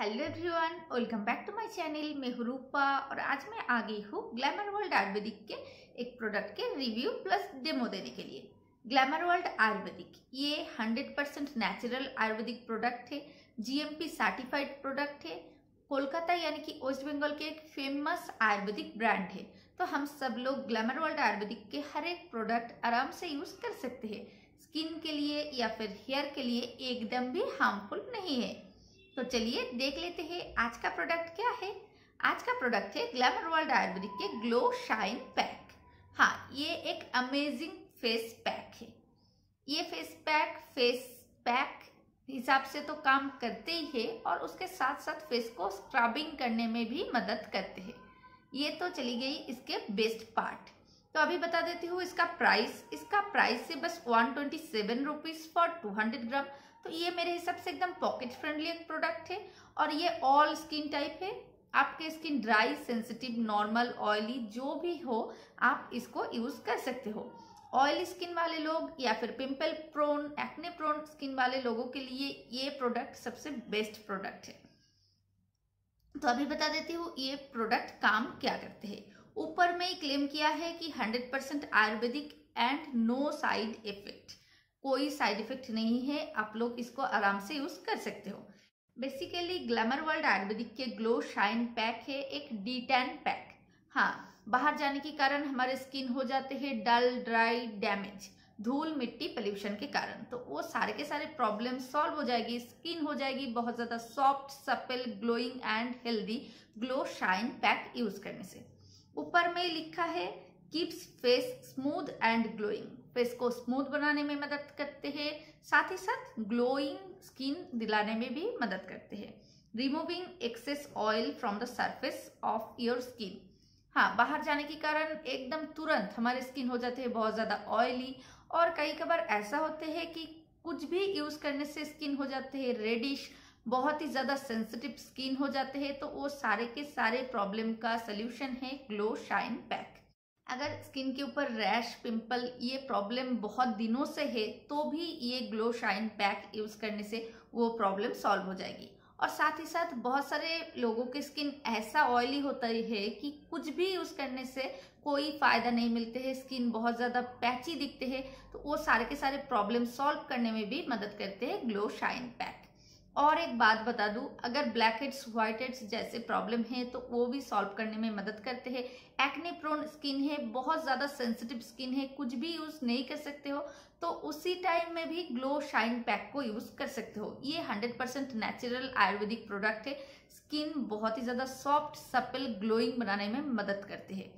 Hello everyone, welcome back to my channel. मैं हूं रूपा और आज मैं आ गई हूँ ग्लैमर वर्ल्ड आयुर्वेदिक के एक प्रोडक्ट के रिव्यू प्लस डेमो देने के लिए। ग्लैमर वर्ल्ड आयुर्वेदिक ये 100% नेचुरल आयुर्वेदिक प्रोडक्ट है, जीएमपी सर्टिफाइड प्रोडक्ट है, कोलकाता यानी कि वेस्ट बंगाल के एक फेमस आयुर्वेदिक ब्रांड है। तो हम सब लोग ग्लैमर वर्ल्ड आयुर्वेदिक के हर एक प्रोडक्ट आराम से यूज कर सकते हैं। स्किन के लिए या फिर हेयर के लिए एकदम भी हार्मफुल नहीं है। तो चलिए देख लेते हैं आज का प्रोडक्ट क्या है। आज का प्रोडक्ट है ग्लैमर वर्ल्ड आयुर्वेदिक के ग्लो शाइन पैक। हाँ, ये एक अमेजिंग फेस पैक है। ये फेस पैक हिसाब से तो काम करते ही है और उसके साथ साथ फेस को स्क्रबिंग करने में भी मदद करते हैं। ये तो चली गई इसके बेस्ट पार्ट। तो अभी बता देती हूँ इसका प्राइस है बस 127 रुपीज़ फॉर 200 ग्राम। तो ये मेरे हिसाब से एकदम पॉकेट फ्रेंडली एक प्रोडक्ट है और ये ऑल स्किन टाइप है। आपके skin dry, sensitive, normal, oily जो भी हो आप इसको यूज़ कर सकते हो। ऑयली स्किन वाले लोग या फिर pimple prone, acne prone skin वाले लोगों के लिए ये प्रोडक्ट सबसे बेस्ट प्रोडक्ट है। तो अभी बता देती हूँ ये प्रोडक्ट काम क्या करते हैं। ऊपर में ही क्लेम किया है कि 100% ayurvedic and no side effect, कोई साइड इफेक्ट नहीं है, आप लोग इसको आराम से यूज कर सकते हो। बेसिकली ग्लैमर वर्ल्ड आयुर्वेदिक के ग्लो शाइन पैक है एक डीटैन पैक। हाँ, बाहर जाने के कारण हमारे स्किन हो जाते हैं डल, ड्राई, डैमेज, धूल मिट्टी पोल्यूशन के कारण। तो वो सारे के सारे प्रॉब्लम सॉल्व हो जाएगी। स्किन हो जाएगी बहुत ज़्यादा soft, supple, glowing and healthy glow shine pack use करने से। ऊपर में लिखा है keeps face smooth and glowing, face को स्मूथ बनाने में मदद करते हैं, साथ ही साथ ग्लोइंग स्किन दिलाने में भी मदद करते हैं। Removing excess oil from the surface of your skin. हाँ, बाहर जाने के कारण एकदम तुरंत हमारे स्किन हो जाते हैं बहुत ज़्यादा ऑयली और कई कबार ऐसा होते हैं कि कुछ भी यूज़ करने से स्किन हो जाते हैं रेडिश, बहुत ही ज़्यादा सेंसिटिव स्किन हो जाते हैं। तो वो सारे के सारे प्रॉब्लम का सल्यूशन है ग्लो शाइन पैक। अगर स्किन के ऊपर रैश, पिंपल ये प्रॉब्लम बहुत दिनों से है तो भी ये ग्लो शाइन पैक यूज़ करने से वो प्रॉब्लम सॉल्व हो जाएगी। और साथ ही साथ बहुत सारे लोगों की स्किन ऐसा ऑयली होता है कि कुछ भी यूज़ करने से कोई फ़ायदा नहीं मिलते हैं, स्किन बहुत ज़्यादा पैची दिखते हैं। तो वो सारे के सारे प्रॉब्लम सॉल्व करने में भी मदद करते हैं ग्लो शाइन पैक। और एक बात बता दूं, अगर ब्लैक हेड्स, व्हाइट हेड्स जैसे प्रॉब्लम है तो वो भी सॉल्व करने में मदद करते हैं। एक्ने प्रोन स्किन है, बहुत ज़्यादा सेंसिटिव स्किन है, कुछ भी यूज़ नहीं कर सकते हो, तो उसी टाइम में भी ग्लो शाइन पैक को यूज़ कर सकते हो। ये 100% नेचुरल आयुर्वेदिक प्रोडक्ट है, स्किन बहुत ही ज़्यादा सॉफ्ट, सपेल, ग्लोइंग बनाने में मदद करते हैं।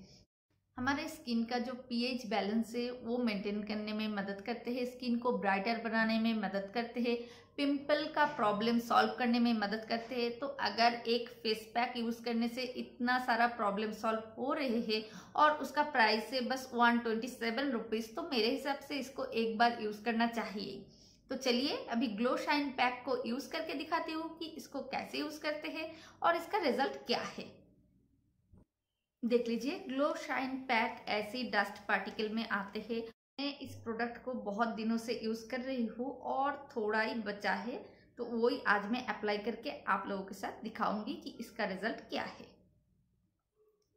हमारे स्किन का जो पीएच बैलेंस है वो मेंटेन करने में मदद करते हैं, स्किन को ब्राइटर बनाने में मदद करते हैं, पिंपल का प्रॉब्लम सॉल्व करने में मदद करते हैं। तो अगर एक फेस पैक यूज़ करने से इतना सारा प्रॉब्लम सॉल्व हो रहे हैं और उसका प्राइस है बस 127 रुपीज़, तो मेरे हिसाब से इसको एक बार यूज़ करना चाहिए। तो चलिए अभी ग्लो शाइन पैक को यूज़ करके दिखाती हूँ कि इसको कैसे यूज़ करते हैं और इसका रिजल्ट क्या है। देख लीजिए, ग्लो शाइन पैक ऐसी डस्ट पार्टिकल में आते हैं। मैं इस प्रोडक्ट को बहुत दिनों से यूज़ कर रही हूँ और थोड़ा ही बचा है, तो वही आज मैं अप्लाई करके आप लोगों के साथ दिखाऊंगी कि इसका रिजल्ट क्या है।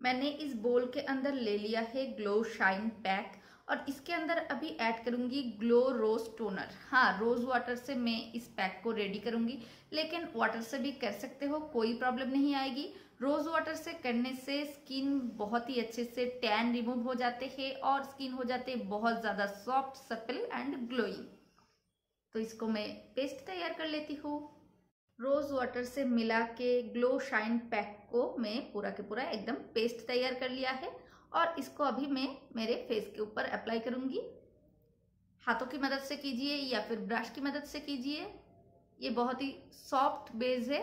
मैंने इस बोल के अंदर ले लिया है ग्लो शाइन पैक और इसके अंदर अभी ऐड करूंगी ग्लो रोज टोनर। हाँ, रोज़ वाटर से मैं इस पैक को रेडी करूंगी, लेकिन वाटर से भी कर सकते हो, कोई प्रॉब्लम नहीं आएगी। रोज़ वाटर से करने से स्किन बहुत ही अच्छे से टैन रिमूव हो जाते हैं और स्किन हो जाते बहुत ज़्यादा सॉफ्ट, सपल एंड ग्लोइंग। तो इसको मैं पेस्ट तैयार कर लेती हूँ। रोज़ वाटर से मिला के ग्लो शाइन पैक को मैं पूरा के पूरा एकदम पेस्ट तैयार कर लिया है और इसको अभी मैं मेरे फेस के ऊपर अप्लाई करूँगी। हाथों की मदद से कीजिए या फिर ब्रश की मदद से कीजिए। ये बहुत ही सॉफ्ट बेस है,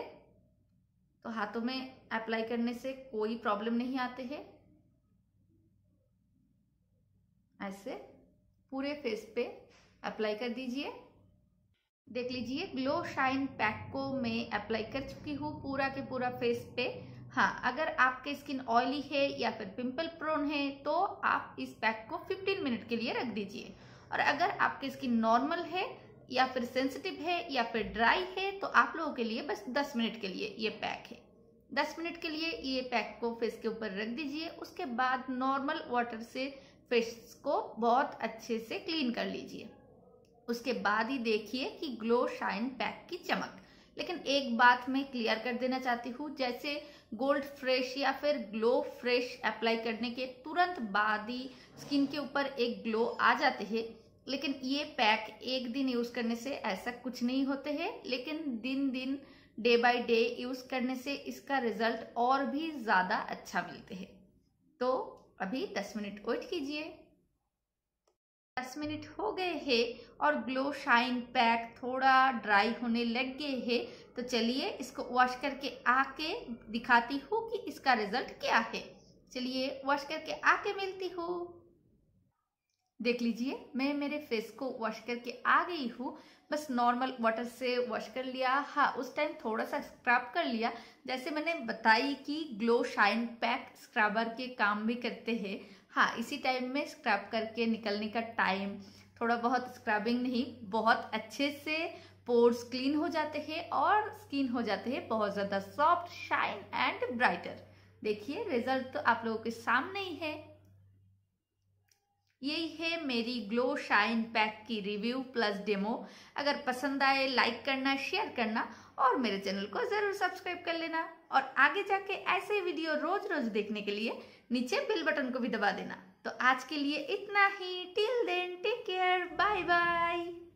तो हाथों में अप्लाई करने से कोई प्रॉब्लम नहीं आते हैं। ऐसे पूरे फेस पे अप्लाई कर दीजिए। देख लीजिए, ग्लो शाइन पैक को मैं अप्लाई कर चुकी हूँ पूरा के पूरा फेस पे। हाँ, अगर आपके स्किन ऑयली है या फिर पिंपल प्रोन है तो आप इस पैक को 15 मिनट के लिए रख दीजिए। और अगर आपके स्किन नॉर्मल है या फिर सेंसिटिव है या फिर ड्राई है तो आप लोगों के लिए बस 10 मिनट के लिए ये पैक है। 10 मिनट के लिए ये पैक को फेस के ऊपर रख दीजिए। उसके बाद नॉर्मल वाटर से फेस को बहुत अच्छे से क्लीन कर लीजिए। उसके बाद ही देखिए कि ग्लो शाइन पैक की चमक। लेकिन एक बात मैं क्लियर कर देना चाहती हूँ, जैसे गोल्ड फ्रेश या फिर ग्लो फ्रेश अप्लाई करने के तुरंत बाद ही स्किन के ऊपर एक ग्लो आ जाते हैं, लेकिन ये पैक एक दिन यूज़ करने से ऐसा कुछ नहीं होते हैं। लेकिन दिन दिन डे बाय डे यूज़ करने से इसका रिजल्ट और भी ज़्यादा अच्छा मिलते हैं। तो अभी 10 मिनट वेट कीजिए। 10 मिनट हो गए हैं और ग्लो शाइन पैक थोड़ा ड्राई होने लग गए हैं, तो चलिए इसको वॉश करके आके दिखाती हूँ कि इसका रिजल्ट क्या है। चलिए वॉश करके आके मिलती हूँ। देख लीजिए मैं मेरे फेस को वॉश करके आ गई हूँ। बस नॉर्मल वाटर से वॉश कर लिया। हाँ, उस टाइम थोड़ा सा स्क्रब कर लिया। जैसे मैंने बताई कि ग्लो शाइन पैक स्क्रबर के काम भी करते हैं। हाँ, इसी टाइम में स्क्रब करके निकलने का टाइम, थोड़ा बहुत स्क्रबिंग नहीं, बहुत अच्छे से पोर्स क्लीन हो जाते हैं और स्किन हो जाते हैं बहुत ज़्यादा सॉफ्ट, शाइन एंड ब्राइटर। देखिए रिजल्ट तो आप लोगों के सामने ही है। यही है मेरी ग्लो शाइन पैक की रिव्यू प्लस डेमो। अगर पसंद आए लाइक करना, शेयर करना और मेरे चैनल को ज़रूर सब्सक्राइब कर लेना। और आगे जाके ऐसे वीडियो रोज रोज देखने के लिए नीचे बेल बटन को भी दबा देना। तो आज के लिए इतना ही। Till then take care, bye bye.